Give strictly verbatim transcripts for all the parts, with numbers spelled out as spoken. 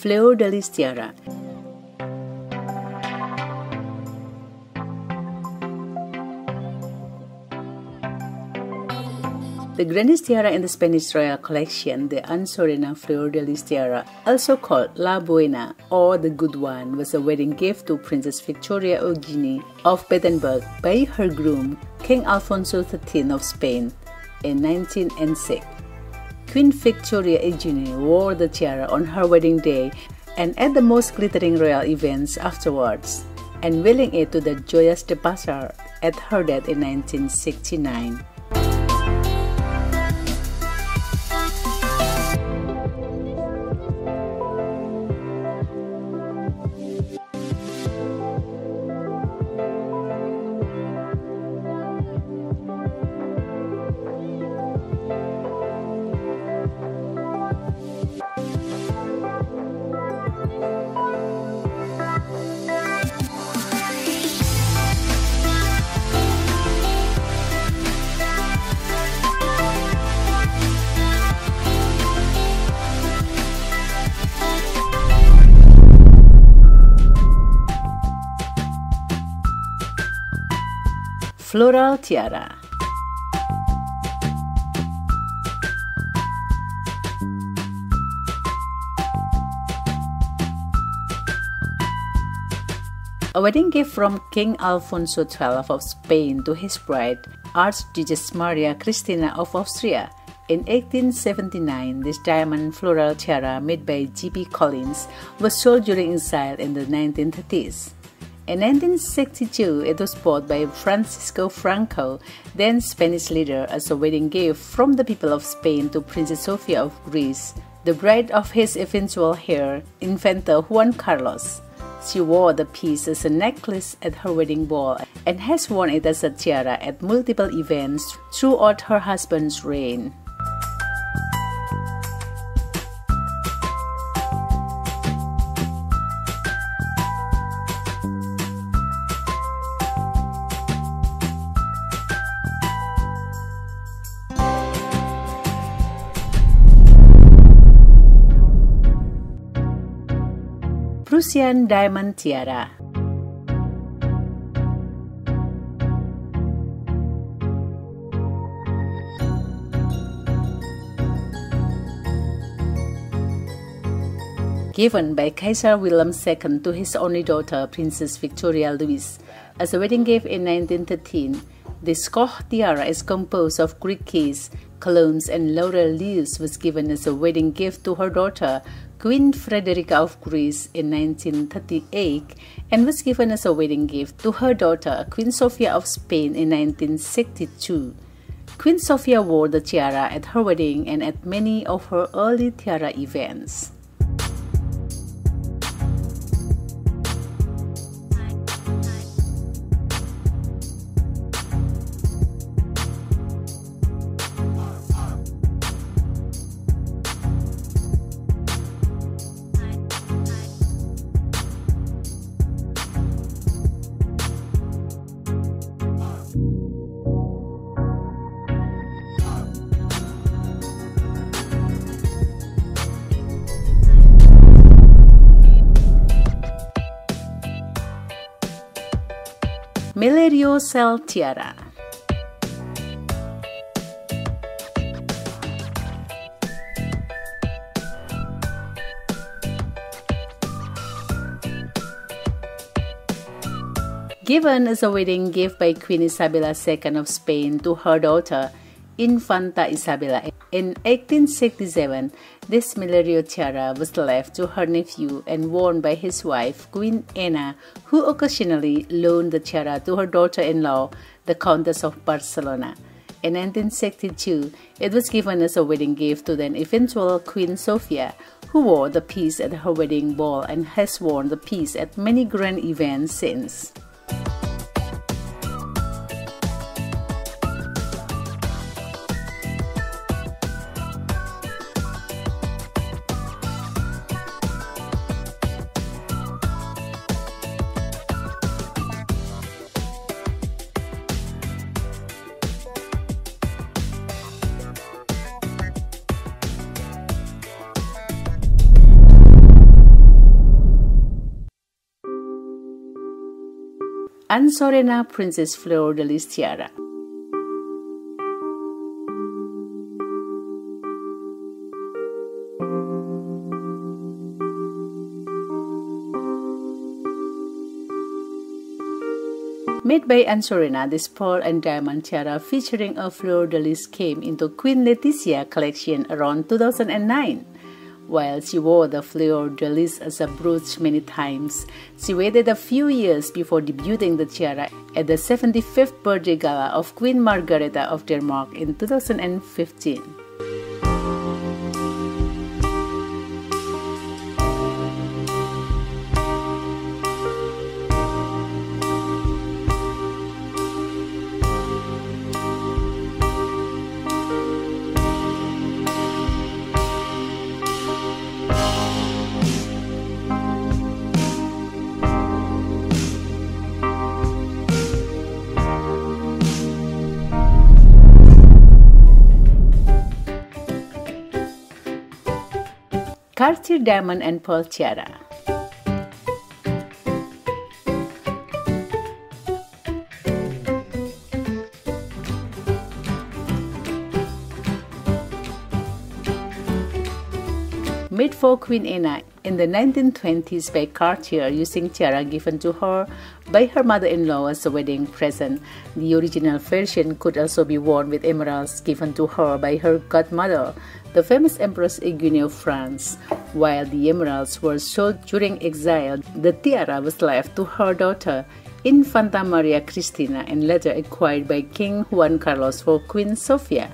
Flor de Lis Tiara. The Grandes Tiara in the Spanish royal collection, the Ansorena Flor de Lis Tiara, also called La Buena or the Good One, was a wedding gift to Princess Victoria Eugenie of Baden-Baden by her groom, King Alfonso the thirteenth of Spain, in nineteen oh six. Queen Victoria Eugenie wore the tiara on her wedding day and at the most glittering royal events afterwards, unveiling it to the Joyeuse Parure at her death in nineteen sixty-nine. Floral tiara. A wedding gift from King Alfonso the twelfth of Spain to his bride, Archduchess Maria Cristina of Austria. In eighteen seventy-nine, this diamond floral tiara made by G P Collins was sold during exile in the nineteen thirties. In nineteen sixty-two, it was bought by Francisco Franco, then Spanish leader, as a wedding gift from the people of Spain to Princess Sofia of Greece, the bride of his eventual heir, Infanta Juan Carlos. She wore the piece as a necklace at her wedding ball and has worn it as a tiara at multiple events throughout her husband's reign. Prussian Diamond Tiara. Given by Kaiser Wilhelm the second to his only daughter, Princess Victoria Louise, as a wedding gift in nineteen thirteen, this Koch tiara is composed of Greek keys, columns, and laurel leaves, was given as a wedding gift to her daughter, Queen Frederica of Greece, in nineteen thirty-eight, and was given as a wedding gift to her daughter, Queen Sofía of Spain, in nineteen sixty-two. Queen Sofía wore the tiara at her wedding and at many of her early tiara events. Mellerio Shell Tiara. Given as a wedding gift by Queen Isabella the second of Spain to her daughter, Infanta Isabella, in eighteen sixty-seven, this Mellerio tiara was left to her nephew and worn by his wife, Queen Anna, who occasionally loaned the tiara to her daughter-in-law, the Countess of Barcelona. In nineteen sixty-two, it was given as a wedding gift to then eventual Queen Sofia, who wore the piece at her wedding ball and has worn the piece at many grand events since. Ansorena Princess Flor de Lis Tiara. Made by Ansorena, this pearl and diamond tiara featuring a fleur de lis came into Queen Letizia collection around two thousand nine. While she wore the fleur de lis as a brooch many times, she waited a few years before debuting the tiara at the seventy-fifth birthday gala of Queen Margrethe of Denmark in two thousand fifteen. Cartier Diamond and Pearl Tiara. Made for Queen Anna in the nineteen twenties by Cartier using tiara given to her by her mother-in-law as a wedding present. The original version could also be worn with emeralds given to her by her godmother, the famous Empress Eugénie of France. While the emeralds were sold during exile, the tiara was left to her daughter, Infanta Maria Cristina, and later acquired by King Juan Carlos for Queen Sofía.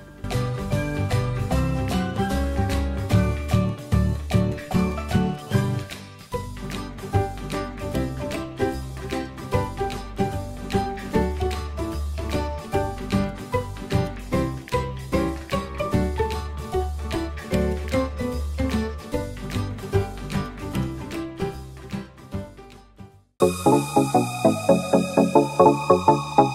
Thank you.